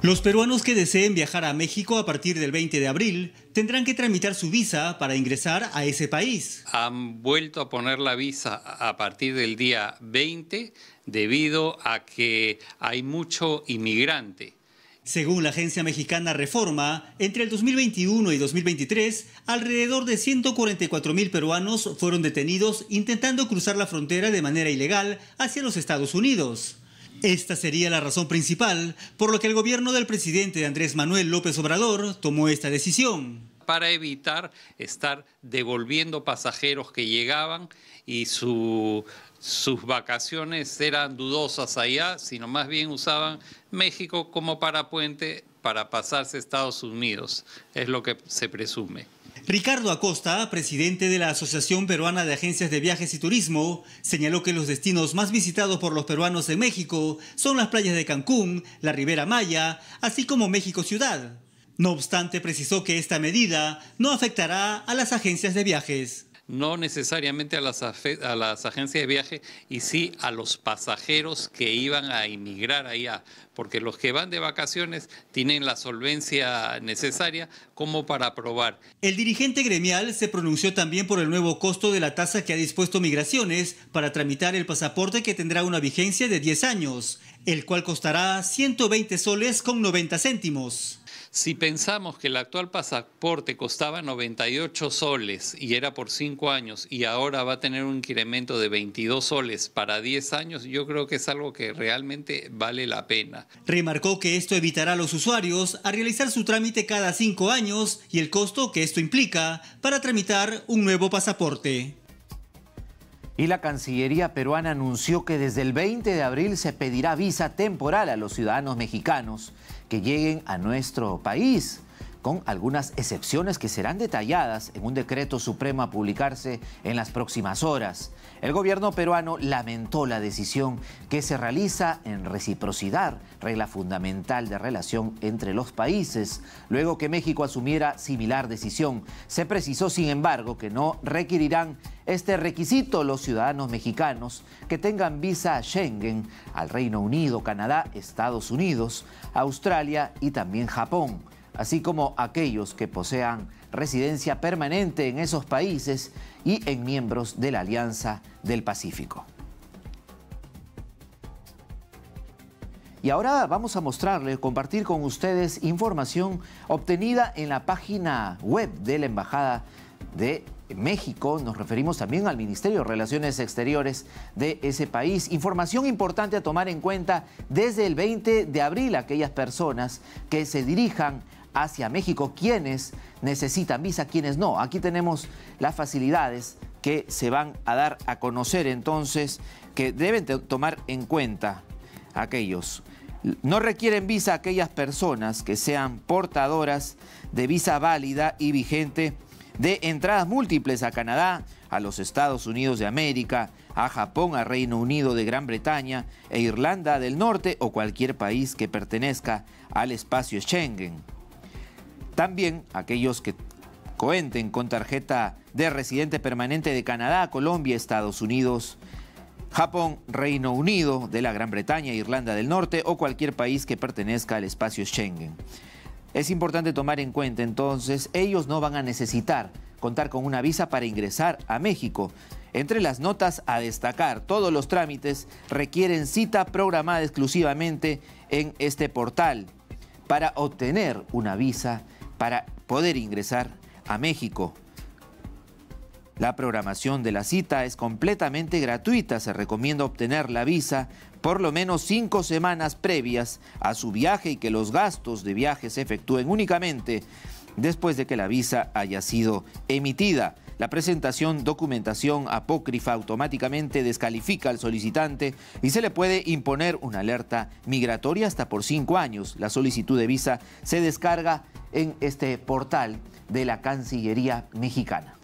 Los peruanos que deseen viajar a México a partir del 20 de abril tendrán que tramitar su visa para ingresar a ese país. Han vuelto a poner la visa a partir del día 20 debido a que hay mucho inmigrante. Según la agencia mexicana Reforma, entre el 2021 y 2023, alrededor de 144.000 peruanos fueron detenidos intentando cruzar la frontera de manera ilegal hacia los Estados Unidos. Esta sería la razón principal por la que el gobierno del presidente Andrés Manuel López Obrador tomó esta decisión. Para evitar estar devolviendo pasajeros que llegaban y sus vacaciones eran dudosas allá, sino más bien usaban México como parapuente para pasarse a Estados Unidos, es lo que se presume. Ricardo Acosta, presidente de la Asociación Peruana de Agencias de Viajes y Turismo, señaló que los destinos más visitados por los peruanos en México son las playas de Cancún, la Ribera Maya, así como México Ciudad. No obstante, precisó que esta medida no afectará a las agencias de viajes. No necesariamente a las agencias de viaje y sí a los pasajeros que iban a emigrar allá, porque los que van de vacaciones tienen la solvencia necesaria como para aprobar. El dirigente gremial se pronunció también por el nuevo costo de la tasa que ha dispuesto Migraciones para tramitar el pasaporte que tendrá una vigencia de 10 años, el cual costará 120 soles con 90 céntimos. Si pensamos que el actual pasaporte costaba 98 soles y era por 5 años y ahora va a tener un incremento de 22 soles para 10 años, yo creo que es algo que realmente vale la pena. Remarcó que esto evitará a los usuarios a realizar su trámite cada 5 años y el costo que esto implica para tramitar un nuevo pasaporte. Y la Cancillería peruana anunció que desde el 20 de abril se pedirá visa temporal a los ciudadanos mexicanos que lleguen a nuestro país, con algunas excepciones que serán detalladas en un decreto supremo a publicarse en las próximas horas. El gobierno peruano lamentó la decisión que se realiza en reciprocidad, regla fundamental de relación entre los países, luego que México asumiera similar decisión. Se precisó, sin embargo, que no requerirán este requisito los ciudadanos mexicanos que tengan visa a Schengen, al Reino Unido, Canadá, Estados Unidos, Australia y también Japón, así como aquellos que posean residencia permanente en esos países y en miembros de la Alianza del Pacífico. Y ahora vamos a mostrarles, compartir con ustedes información obtenida en la página web de la Embajada de México. Nos referimos también al Ministerio de Relaciones Exteriores de ese país. Información importante a tomar en cuenta desde el 20 de abril aquellas personas que se dirijan hacia México, quienes necesitan visa, quienes no. Aquí tenemos las facilidades que se van a dar a conocer, entonces, que deben tomar en cuenta aquellos. No requieren visa aquellas personas que sean portadoras de visa válida y vigente de entradas múltiples a Canadá, a los Estados Unidos de América, a Japón, a Reino Unido de Gran Bretaña e Irlanda del Norte o cualquier país que pertenezca al espacio Schengen. También aquellos que cuenten con tarjeta de residente permanente de Canadá, Colombia, Estados Unidos, Japón, Reino Unido de la Gran Bretaña, Irlanda del Norte o cualquier país que pertenezca al espacio Schengen. Es importante tomar en cuenta, entonces, ellos no van a necesitar contar con una visa para ingresar a México. Entre las notas a destacar, todos los trámites requieren cita programada exclusivamente en este portal para obtener una visa para poder ingresar a México. La programación de la cita es completamente gratuita. Se recomienda obtener la visa por lo menos 5 semanas previas a su viaje y que los gastos de viaje se efectúen únicamente después de que la visa haya sido emitida. La presentación documentación apócrifa automáticamente descalifica al solicitante y se le puede imponer una alerta migratoria hasta por 5 años. La solicitud de visa se descarga en este portal de la Cancillería mexicana.